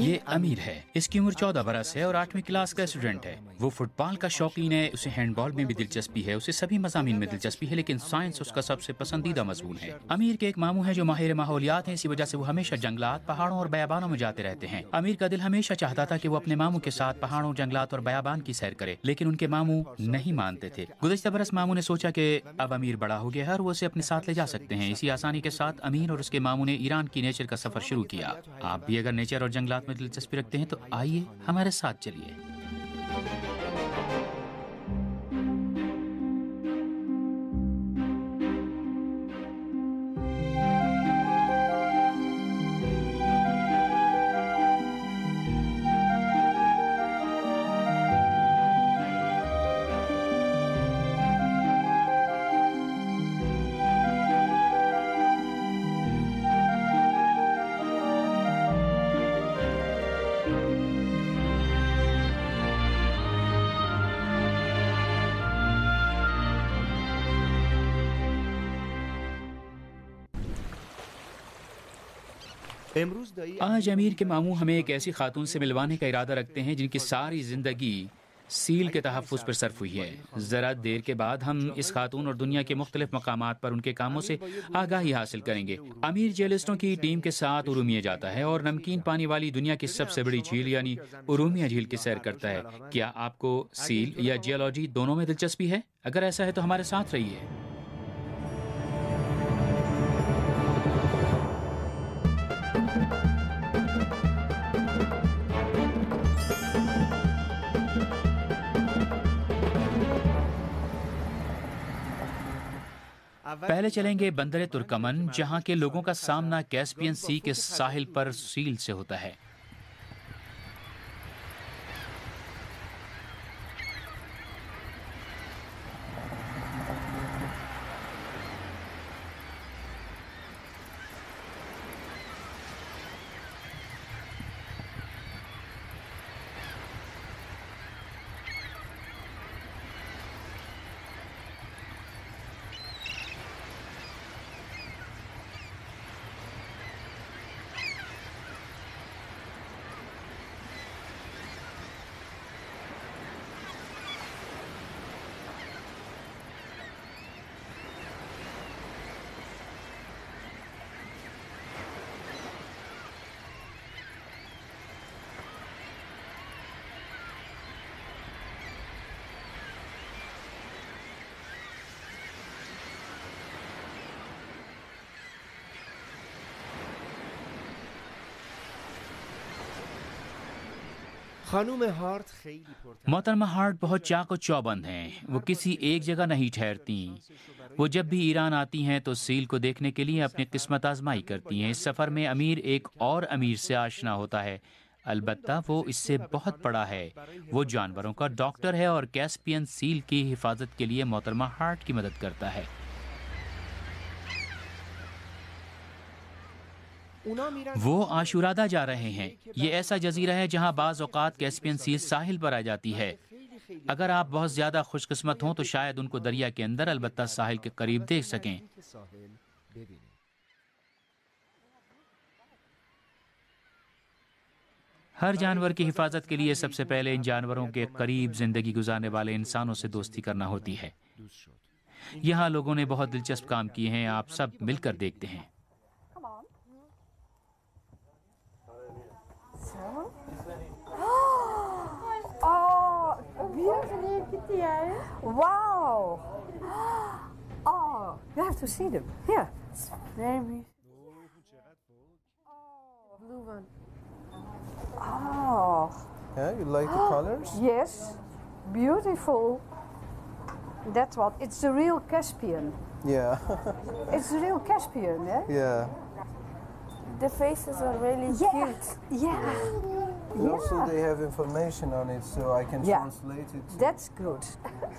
ये अमीर है, इसकी उम्र 14 बरस है और 8वीं क्लास का स्टूडेंट है। वो फुटबॉल का शौकीन है, उसे हैंडबॉल में भी दिलचस्पी है, उसे सभी मजामीन में दिलचस्पी है, लेकिन साइंस उसका सबसे पसंदीदा मजमून है। अमीर के एक मामू है जो माहिर माहौलियात है, इसी वजह से वो हमेशा जंगलात, पहाड़ों और बयाबानों में जाते रहते हैं। अमीर का दिल हमेशा चाहता था कि वो अपने मामू के साथ पहाड़ों, जंगलात और बयाबान की सैर करे, लेकिन उनके मामू नहीं मानते थे। गुज़श्ता बरस मामू ने सोचा कि अब अमीर बड़ा हो गया है और वो उसे अपने साथ ले जा सकते हैं। इसी आसानी के साथ अमीर और उसके मामू ने ईरान की नेचर का सफर शुरू किया। आप भी अगर नेचर और जंगलात में दिलचस्पी रखते हैं तो आइए हमारे साथ चलिए। आज अमीर के मामू हमें एक ऐसी खातून से मिलवाने का इरादा रखते हैं जिनकी सारी जिंदगी सील के तहफ़्फ़ुज़ पर सर्फ हुई है। ज़रा देर के बाद हम इस खातून और दुनिया के मुख्तलिफ मकामात पर उनके कामों से आगाही हासिल करेंगे। अमीर जेलिस्टों की टीम के साथ उरूमिया जाता है और नमकीन पानी वाली दुनिया की सबसे बड़ी झील यानी उरूमिया झील की सैर करता है। क्या आपको सील या जियोलॉजी दोनों में दिलचस्पी है? अगर ऐसा है तो हमारे साथ रहिए। पहले चलेंगे बंदरे तुर्कमन, जहां के लोगों का सामना कैस्पियन सी के साहिल पर सील से होता है। मोहतरमा हार्ट बहुत चाको चौबंद हैं, वो किसी एक जगह नहीं ठहरती। वो जब भी ईरान आती हैं तो सील को देखने के लिए अपनी किस्मत आजमाई करती हैं। इस सफ़र में अमीर एक और अमीर से आशना होता है, अलबत्ता वो इससे बहुत बड़ा है। वो जानवरों का डॉक्टर है और कैस्पियन सील की हिफाजत के लिए मोहतरमा हार्ट की मदद करता है। वो आशुरादा जा रहे हैं। ये ऐसा जजीरा है जहाँ बाज़ औक़ात कैस्पियन सील साहिल पर आ जाती है। अगर आप बहुत ज़्यादा खुशकिस्मत हों तो शायद उनको दरिया के अंदर, अलबत्ता साहिल के करीब देख सकें। हर जानवर की हिफाजत के लिए सबसे पहले इन जानवरों के करीब ज़िंदगी गुजारने वाले इंसानों से दोस्ती करना होती है। यहाँ लोगों ने बहुत दिलचस्प काम किए हैं, आप सब मिलकर देखते हैं। Also, they have information on it, so I can translate it. That's good.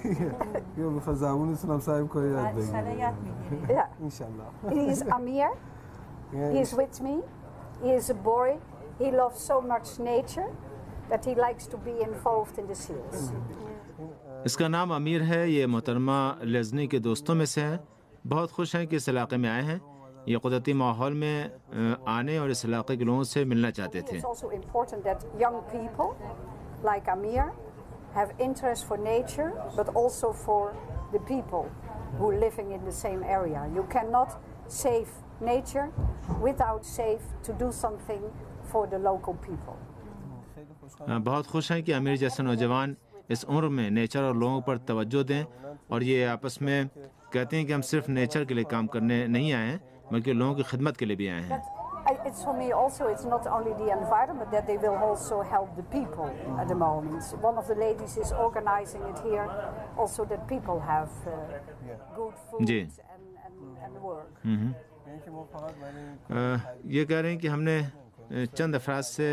Yo, Khazamun Islam Sahib ko yaad denge. Yeah, inshallah. He is Amir. Yeah, he is with me. He is a boy. He loves so much nature that he likes to be involved in the seals. इसका नाम अमीर है। ये मोहतरमा लेज़नी के दोस्तों में से हैं। बहुत खुश हैं कि इस इलाके में आए हैं। ये कुदरती माहौल में आने और इस इलाके के लोगों से मिलना चाहते थे। Like Amir, have interest for nature, but also for the people who are living in the same area. You cannot save nature without save to do something for the local people. बहुत खुश हैं कि अमीर जैसे नौजवान इस उम्र में नेचर और लोगों पर तवज्जो दें और ये आपस में कहते हैं कि हम सिर्फ नेचर के लिए काम करने नहीं आए हैं बल्कि लोगों की खिदमत के लिए भी आए हैं। It's for me also. It's not only the environment that they will also help the people at the moment. One of the ladies is organizing it here, also that people have good food and work. ये कह रहे हैं कि हमने चंद अफराद से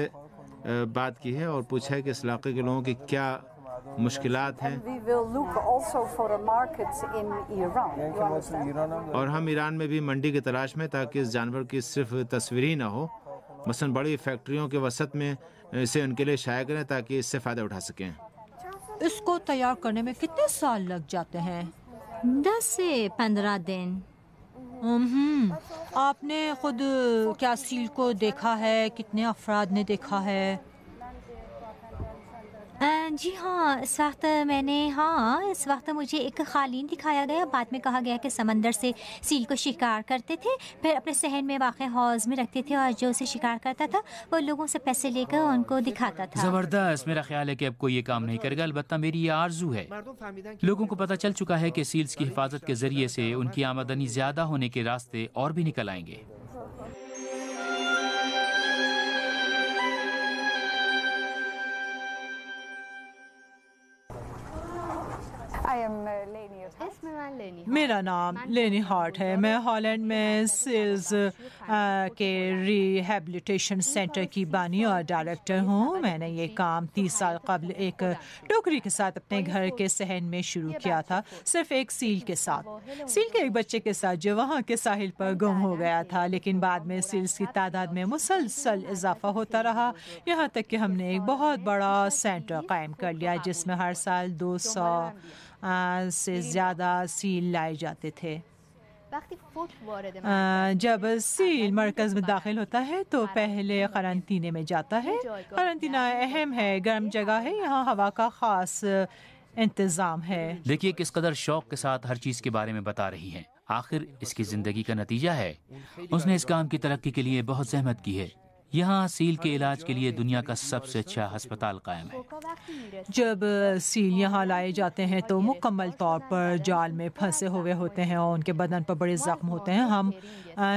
बात की है और पूछा है कि इस इलाके के लोगों की क्या मुश्किलात हैं। और हम ईरान में भी मंडी की तलाश में ताकि इस जानवर की सिर्फ तस्वीर ना हो, मसलन बड़ी फैक्ट्रियों के वसत में इसे उनके लिए शाया करें ताकि इससे फ़ायदा उठा सकें। इसको तैयार करने में कितने साल लग जाते हैं? 10 से 15 दिन। आपने खुद क्या सील को देखा है? कितने अफराद ने देखा है? जी हाँ, इस वक्त इस वक्त मुझे एक क़ालीन दिखाया गया। बाद में कहा गया कि समंदर से सील को शिकार करते थे, फिर अपने सहन में वाक़ हौज़ में रखते थे और जो उसे शिकार करता था वो लोगों से पैसे लेकर उनको दिखाता था। ज़बरदस्त। मेरा ख्याल है कि अब कोई ये काम नहीं करेगा, अलबत्ता मेरी ये आरजू है। लोगों को पता चल चुका है कि सील्स की हिफाजत के ज़रिए से उनकी आमदनी ज़्यादा होने के रास्ते और भी निकल आएंगे। मेरा नाम लेनी हार्ट है। मैं हॉलैंड में सील्स के रिहेबिलिटेशन सेंटर की बानी और डायरेक्टर हूँ। मैंने ये काम 30 साल कबल एक टोकरी के साथ अपने घर के सहन में शुरू किया था, सिर्फ एक सील के साथ, सील के एक बच्चे के साथ जो वहाँ के साहिल पर गुम हो गया था। लेकिन बाद में सील्स की तादाद में मुसलसल इजाफा होता रहा, यहाँ तक कि हमने एक बहुत बड़ा सेंटर कायम कर लिया जिसमें हर साल 200 से ज़्यादा सील लाए जाते थे। जब सील मरकज़ में दाखिल होता है तो पहले क़ारंतीने में जाता है। क़ारंतीना अहम है, गर्म जगह है, यहाँ हवा का ख़ास इंतज़ाम है। देखिए किस कदर शौक़ के साथ हर चीज़ के बारे में बता रही हैं। आखिर इसकी ज़िंदगी का नतीजा है, उसने इस काम की तरक्की के लिए बहुत ज़हमत की है। यहाँ सील के इलाज के लिए दुनिया का सबसे अच्छा अस्पताल कायम है। जब सील यहाँ लाए जाते हैं तो मुकम्मल तौर पर जाल में फंसे हुए होते हैं और उनके बदन पर बड़े ज़ख्म होते हैं। हम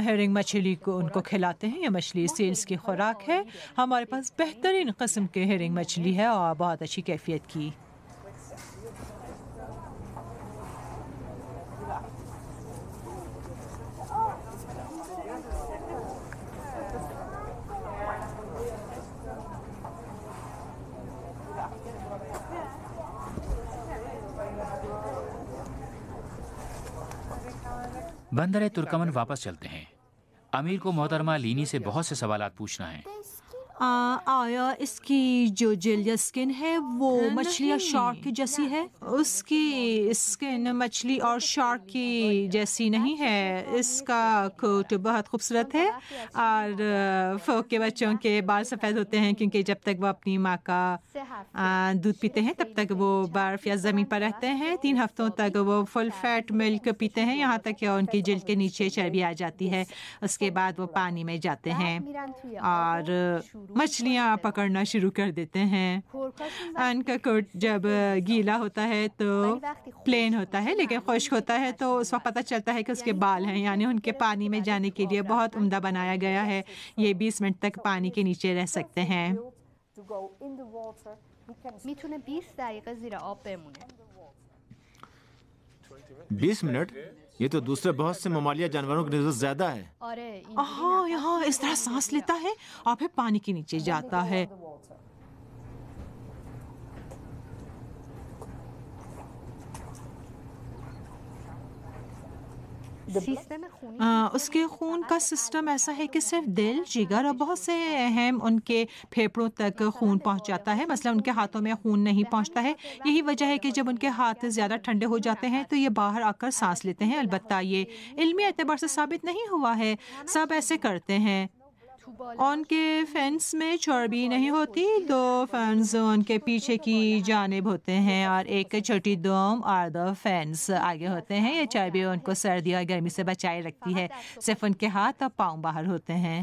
हेरिंग मछली को उनको खिलाते हैं। ये मछली सील्स की खुराक है। हमारे पास बेहतरीन किस्म के हेरिंग मछली है और बहुत अच्छी कैफियत की। बंदर तुर्कमन वापस चलते हैं। अमीर को मोहतरमा लीनी से बहुत से सवालात पूछना है। आया इसकी जो जेल या स्किन है वो मछली या शार्क की जैसी है? उसकी स्किन मछली और शार्क की जैसी नहीं है। इसका कोट बहुत खूबसूरत है और फोक के बच्चों के बाल सफ़ेद होते हैं क्योंकि जब तक वो अपनी माँ का दूध पीते हैं तब तक वो बर्फ या ज़मीन पर रहते हैं। 3 हफ्तों तक वो फुल फैट मिल्क पीते हैं यहाँ तक कि उनकी जेल के नीचे चर्बी आ जाती है। उसके बाद वो पानी में जाते हैं और मछलियाँ पकड़ना शुरू कर देते हैं। उनका कोट जब गीला होता है तो प्लेन होता है, लेकिन खुश्क होता है तो उस वक्त पता चलता है कि उसके बाल हैं, यानी उनके पानी में जाने के लिए बहुत उम्दा बनाया गया है। ये 20 मिनट तक पानी के नीचे रह सकते हैं। मिथुने 20 मिनट? ये तो दूसरे बहुत से ममालिया जानवरों की नज़र ज्यादा है। हाँ, यहाँ इस तरह सांस लेता है और फिर पानी के नीचे जाता है। उसके खून का सिस्टम ऐसा है कि सिर्फ दिल, जिगर और बहुत से अहम उनके फेफड़ों तक खून पहुंच जाता है। मसलन उनके हाथों में खून नहीं पहुंचता है। यही वजह है कि जब उनके हाथ ज़्यादा ठंडे हो जाते हैं तो ये बाहर आकर सांस लेते हैं। अलबत्ता ये इल्मी एतबार से साबित नहीं हुआ है, सब ऐसे करते हैं। उनके फैंस में चर्बी नहीं होती, दो फैंस उनके पीछे की जानिब होते हैं और एक छोटी दोम और दो फैंस आगे होते हैं। ये चर्बी उनको सर्दी और गर्मी से बचाए रखती है। सिर्फ उनके हाथ और पाँव बाहर होते हैं।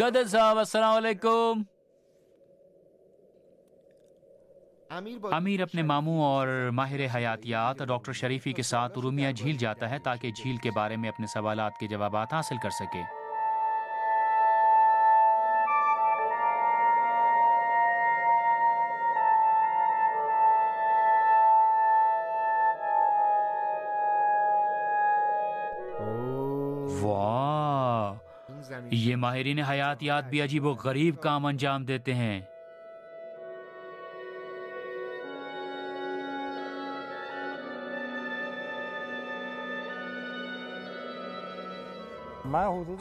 गदर साहब, अस्सलाम वालेकुम। आमिर अपने मामू और माहिर हयातियात डॉक्टर शरीफी के साथ उरुमिया झील जाता है ताकि झील के बारे में अपने सवालात के जवाब हासिल कर सके। ये माहिरीन हयातियात भी अजीब व गरीब काम अंजाम देते हैं।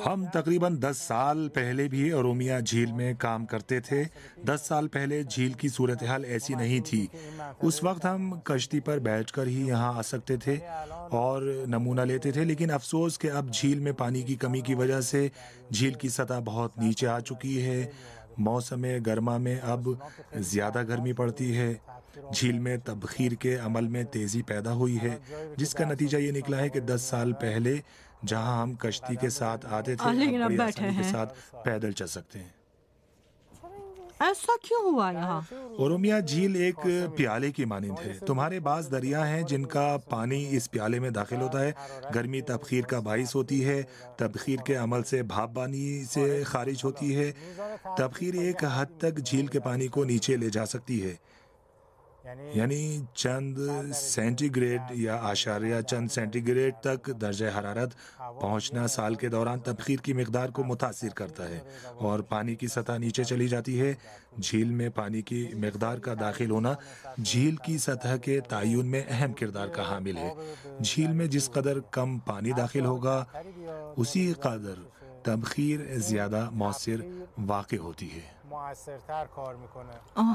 हम तकरीबन 10 साल पहले भी उरुमिया झील में काम करते थे। 10 साल पहले झील की सूरत हाल ऐसी नहीं थी। उस वक्त हम कश्ती पर बैठकर ही यहाँ आ सकते थे और नमूना लेते थे, लेकिन अफसोस कि अब झील में पानी की कमी की वजह से झील की सतह बहुत नीचे आ चुकी है। मौसम गर्मा में अब ज़्यादा गर्मी पड़ती है। झील में तबखीर के अमल में तेज़ी पैदा हुई है, जिसका नतीजा ये निकला है कि 10 साल पहले जहां हम कश्ती के साथ आते थे, लेकिन अब बैठे के साथ पैदल चल सकते हैं। ऐसा क्यों हुआ? यहाँ उरुमिया झील एक प्याले की मानिंद है। तुम्हारे पास दरिया हैं जिनका पानी इस प्याले में दाखिल होता है। गर्मी तबखीर का बाइस होती है, तबखीर के अमल से भाप पानी से खारिज होती है। तबखीर एक हद तक झील के पानी को नीचे ले जा सकती है, यानी चंद सेंटीग्रेड या आशारिया चंद सेंटीग्रेड तक दर्जे हरारत पहुंचना साल के दौरान तबखीर की मिकदार को मुतासिर करता है और पानी की सतह नीचे चली जाती है। झील में पानी की मिकदार का दाखिल होना झील की सतह के तयन में अहम किरदार का हामिल है। झील में जिस कदर कम पानी दाखिल होगा, उसी कदर तबखीर ज़्यादा मौसर वाक़ होती है।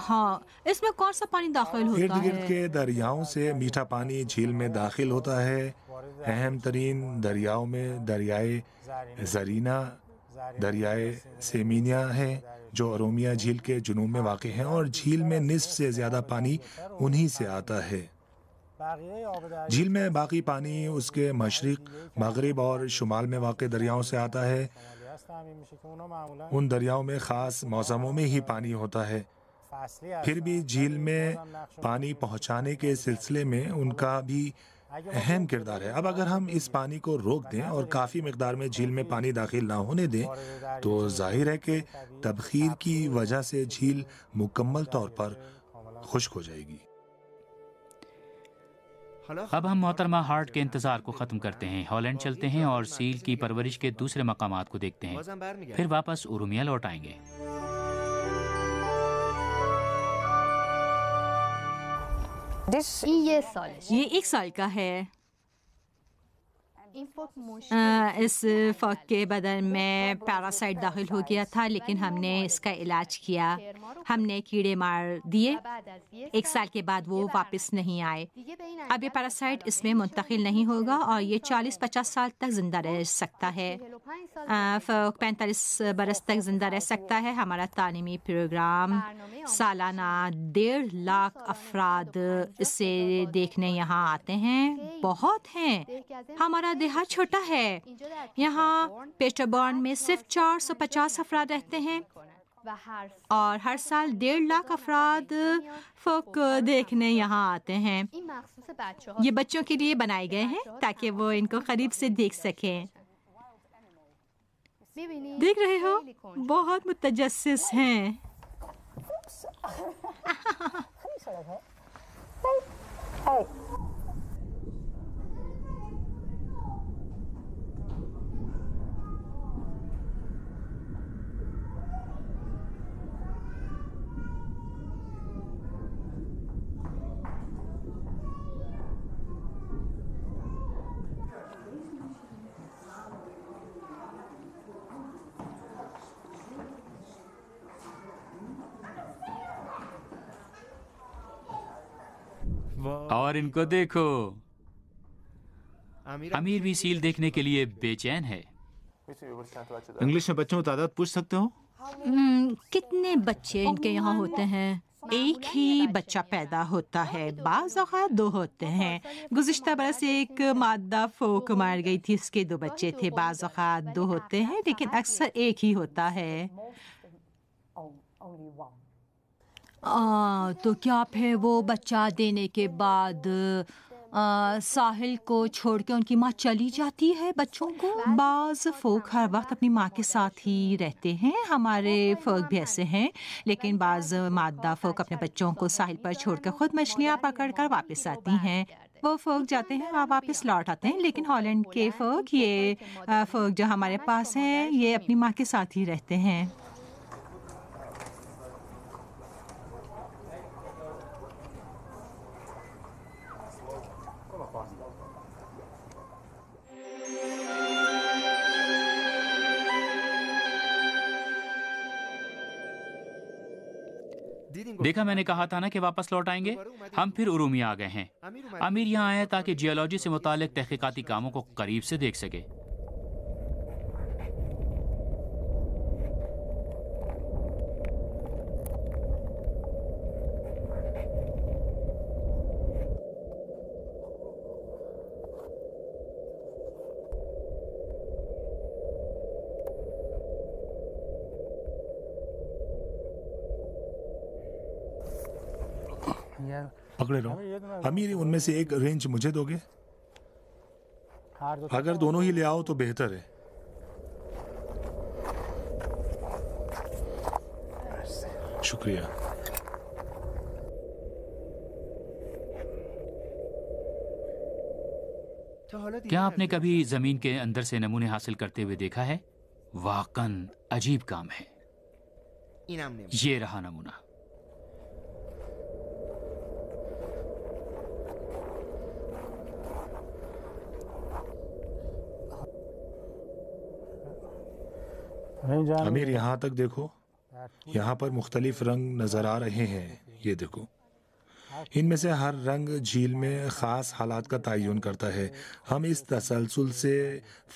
हाँ, इसमें कौन सा पानी दाखिल होता है? इर्द गिर्द के दरियाओं से मीठा पानी झील में दाखिल होता है। अहम तरीन दरियाओं में दरियाए जरीना, दरियाए सेमिनिया है, जो उरुमिया झील के जुनूब में वाक़ हैं और झील में निस्फ से ज़्यादा पानी उन्हीं से आता है। झील में बाकी पानी उसके मशरिक, मगरिब और शुमाल में वाक़ दरियाओं से आता है। उन दरियाओं में ख़ास मौसमों में ही पानी होता है। फिर भी झील में पानी पहुंचाने के सिलसिले में उनका भी अहम किरदार है। अब अगर हम इस पानी को रोक दें और काफ़ी मकदार में झील में पानी दाखिल ना होने दें, तो जाहिर है कि तबखीर की वजह से झील मुकम्मल तौर पर खुश्क हो जाएगी। अब हम मोहतरमा हार्ट के इंतजार को ख़त्म करते हैं, हॉलैंड चलते हैं और सील की परवरिश के दूसरे मकामात को देखते हैं। फिर वापस उरुमिया लौट आएंगे। ये 1 साल का है। इस फक के बदन में पैरासाइट दाखिल हो गया था, लेकिन हमने इसका इलाज किया। हमने कीड़े मार दिए। 1 साल के बाद वो वापस नहीं आए। अब ये पैरासाइट इसमें मुंतकिल नहीं होगा और ये 40-50 साल तक जिंदा रह सकता है। फक 45 बरस तक जिंदा रह सकता है। हमारा तालीमी प्रोग्राम सालाना 1.5 लाख अफराद इसे देखने यहाँ आते हैं। बहुत हैं। हमारा देहात छोटा है। यहाँ पेटरबॉर्न में सिर्फ 450 अफराद रहते हैं। और हर साल 1.5 लाख अफराद को देखने यहाँ आते हैं। ये बच्चों के लिए बनाए गए हैं ताकि वो इनको करीब से देख सकें। देख रहे हो, बहुत मुतजस्सिस हैं। और इनको देखो, अमीर भी सील देखने के लिए बेचैन है। इंग्लिश में बच्चों की तादाद पूछ सकते हो? कितने बच्चे इनके यहाँ होते हैं? एक ही बच्चा पैदा होता है, बाज़ औक़ात 2 होते हैं। गुज़िश्ता बरस एक मादा फोक मार गई थी, इसके 2 बच्चे थे। बाज़ औक़ात 2 होते हैं लेकिन अक्सर एक ही होता है। तो क्या फिर वो बच्चा देने के बाद साहिल को छोड़ के उनकी माँ चली जाती है बच्चों को? बाज़ फोक हर वक्त अपनी माँ के साथ ही रहते हैं, हमारे फोक भी ऐसे हैं, लेकिन बाज़ मादा फोक अपने बच्चों को साहिल पर छोड़कर खुद मछलियाँ पकड़कर वापस आती हैं। वो फोक जाते हैं और वापस लौट आते हैं, लेकिन हॉलैंड के फोक, ये फोक जो हमारे पास हैं, ये अपनी माँ के साथ ही रहते हैं। देखा, मैंने कहा था ना कि वापस लौट आएंगे। हम फिर उरुमिया आ गए हैं। आमिर यहाँ आया ताकि जियोलॉजी से मुतालिक तहकीकाती कामों को करीब से देख सके। पकड़े रहो। अमीर, उनमें से एक रेंज मुझे दोगे? अगर दोनों ही ले आओ तो बेहतर है। शुक्रिया। क्या आपने कभी जमीन के अंदर से नमूने हासिल करते हुए देखा है? वाकन अजीब काम है। ये रहा नमूना। अमीर, यहाँ तक देखो, यहाँ पर मुख्तलिफ रंग नजर आ रहे हैं। ये देखो, इनमें से हर रंग झील में ख़ास हालात का तयन करता है। हम इस तसलसल से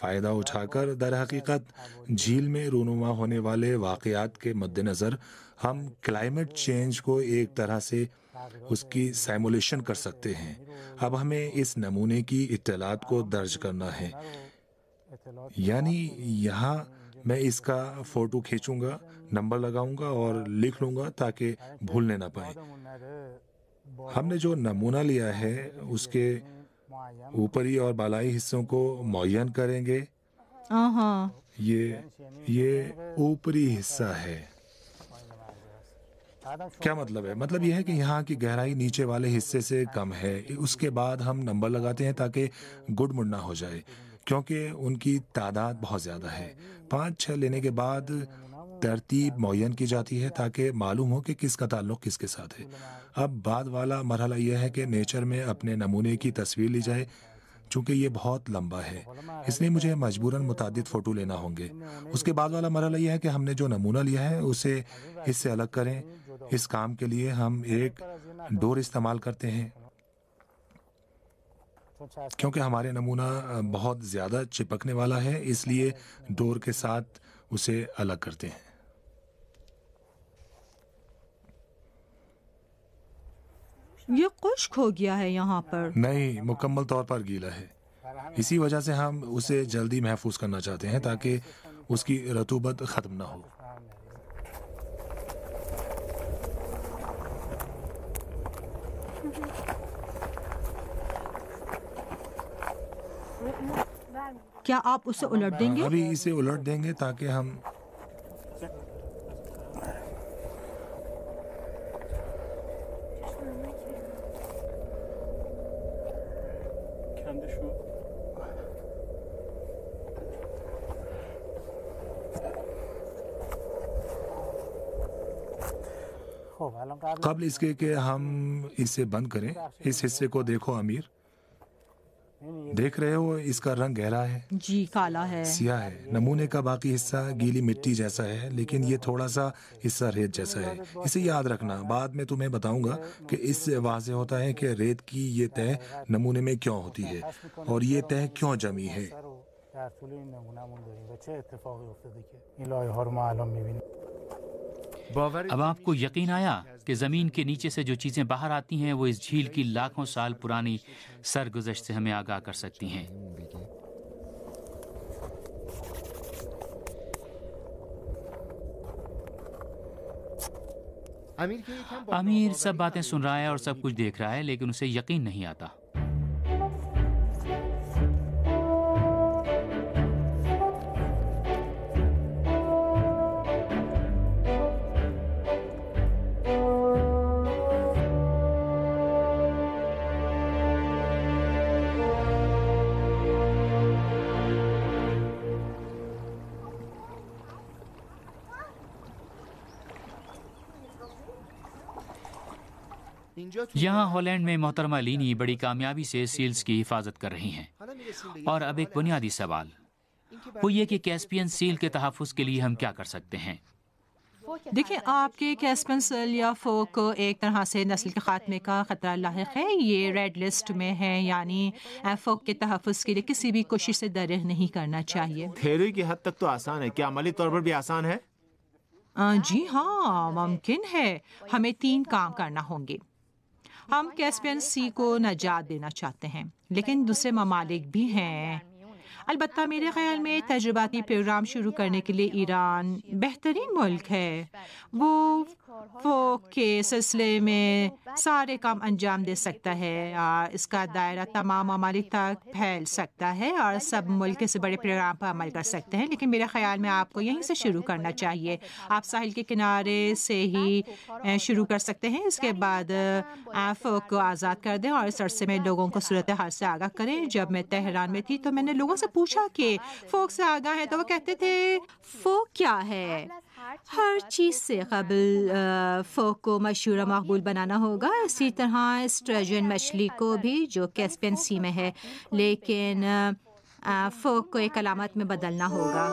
फ़ायदा उठाकर दरहकीकत झील में रूनुमा होने वाले वाक़यात के मद्देनज़र हम क्लाइमेट चेंज को एक तरह से उसकी सिमुलेशन कर सकते हैं। अब हमें इस नमूने की इत्तलात को दर्ज करना है, यानी यहाँ मैं इसका फोटो खींचूंगा, नंबर लगाऊंगा और लिख लूंगा ताकि भूलने ना पाए। हमने जो नमूना लिया है उसके ऊपरी और बालाई हिस्सों को मुअय्यन करेंगे। ये ऊपरी हिस्सा है। क्या मतलब है? मतलब यह है कि यहाँ की गहराई नीचे वाले हिस्से से कम है। उसके बाद हम नंबर लगाते हैं ताकि गुड़मुड़ ना हो जाए, क्योंकि उनकी तादाद बहुत ज़्यादा है। 5-6 लेने के बाद तरतीब मुअय्यन की जाती है ताकि मालूम हो कि किसका ताल्लुक़ किसके साथ है। अब बाद वाला मरहला यह है कि नेचर में अपने नमूने की तस्वीर ली जाए। चूँकि ये बहुत लंबा है इसलिए मुझे मजबूरन मुतादिद फ़ोटो लेना होंगे। उसके बाद वाला मरहला यह है कि हमने जो नमूना लिया है उसे इससे अलग करें। इस काम के लिए हम एक डोर इस्तेमाल करते हैं, क्योंकि हमारे नमूना बहुत ज़्यादा चिपकने वाला है, इसलिए डोर के साथ उसे अलग करते हैं। ये खुश्क हो गया है यहाँ पर? नहीं, मुकम्मल तौर पर गीला है। इसी वजह से हम उसे जल्दी महफूज करना चाहते हैं ताकि उसकी रतूबत ख़त्म ना हो। क्या आप उसे उलट देंगे? अभी इसे उलट देंगे ताकि हम कबल इसके कि हम इसे बंद करें। इस हिस्से को देखो अमीर, देख रहे हो इसका रंग गहरा है, जी काला है, सियाह है। नमूने का बाकी हिस्सा गीली मिट्टी जैसा है, लेकिन ये थोड़ा सा हिस्सा रेत जैसा है। इसे याद रखना, बाद में तुम्हें बताऊंगा कि इससे वाज़े होता है कि रेत की ये तह नमूने में क्यों होती है और ये तह क्यों जमी है। अब आपको यकीन आया कि ज़मीन के नीचे से जो चीज़ें बाहर आती हैं वो इस झील की लाखों साल पुरानी सरगुजश्त से हमें आगाह कर सकती हैं। आमिर सब बातें सुन रहा है और सब कुछ देख रहा है, लेकिन उसे यकीन नहीं आता। यहाँ हॉलैंड में मोहतरमा लीनी बड़ी कामयाबी से सील्स की हिफाजत कर रही हैं। और अब एक बुनियादी सवाल वो ये कि कैस्पियन सील के तहफ़्फ़ुज़ के लिए हम क्या कर सकते हैं। देखिए, आपके कैस्पियन सील या फोक एक तरह से नस्ल के खात्मे का ख़तरा लाहिक है। ये रेड लिस्ट में है, यानी फोक के तहफ़्फ़ुज़ के लिए किसी भी कोशिश से दरिग नहीं करना चाहिए। थ्योरी की हद तक तो आसान है, क्या अमली तौर पर भी आसान है? जी हाँ, मुमकिन है। हमें 3 काम करना होंगे। हम कैस्पियन सी को नजात देना चाहते हैं, लेकिन दूसरे ममालिक भी हैं। अलबत्ता मेरे ख्याल में तजुर्बाती प्रोग्राम शुरू करने के लिए ईरान बेहतरीन मुल्क है। वो फोक के सिलसिले में सारे काम अंजाम दे सकता है और इसका दायरा तमाम ममालिक तक फैल सकता है और सब मुल्क से बड़े प्रोग्राम पर अमल कर सकते हैं। लेकिन मेरे ख्याल में आपको यहीं से शुरू करना चाहिए। आप साहिल के किनारे से ही शुरू कर सकते हैं। इसके बाद फोक को आज़ाद कर दें और इस अरसे में लोगों को सूरत हाल से आगाह करें। जब मैं तेहरान में थी तो मैंने लोगों से पूछा कि फोक से आगाह है, तो वो कहते थे फोक क्या है। हर चीज़ से कबल फोक को मशहूर मकबूल बनाना होगा। इसी तरह स्ट्रजन मछली को भी, जो कैस्पियन सी में है, लेकिन फोक को एक अलामत में बदलना होगा।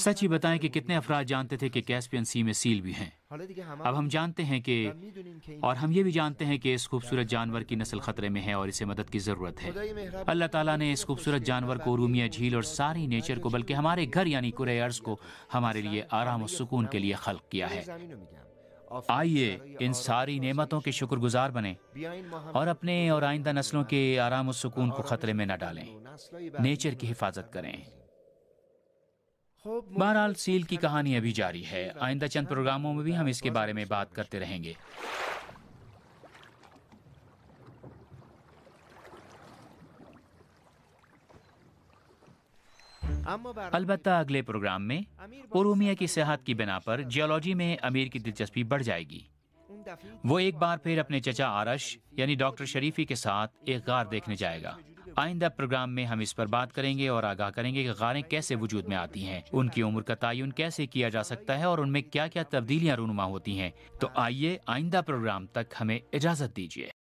सच ही बताएं कि कितने अफराद जानते थे कि कैस्पियन सी में सील भी हैं। अब हम जानते हैं कि और हम ये भी जानते हैं कि इस खूबसूरत जानवर की नस्ल खतरे में है और इसे मदद की ज़रूरत है। अल्लाह ताला ने इस खूबसूरत जानवर को उरूमिया झील और सारी नेचर को, बल्कि हमारे घर यानी कुरे अर्ज़ को हमारे लिए आराम और सुकून के लिए खल्क किया है। आइए इन सारी नेमतों के शुक्रगुजार बने और अपने और आइंदा नस्लों के आराम और सुकून को ख़तरे में न डालें। नेचर की हिफाजत करें। बहरहाल सील की कहानी अभी जारी है। आइंदा चंद प्रोग्रामों में भी हम इसके बारे में बात करते रहेंगे। अलबत्ता अगले प्रोग्राम में उरूमिया की सेहत की बिना पर जियोलॉजी में अमीर की दिलचस्पी बढ़ जाएगी। वो एक बार फिर अपने चचा आरश यानी डॉक्टर शरीफी के साथ एक गार देखने जाएगा। आइंदा प्रोग्राम में हम इस पर बात करेंगे और आगाह करेंगे कि गारें कैसे वजूद में आती हैं, उनकी उम्र का तयन कैसे किया जा सकता है और उनमें क्या क्या तब्दीलियां रूनुमा होती हैं। तो आइए आइंदा प्रोग्राम तक हमें इजाज़त दीजिए।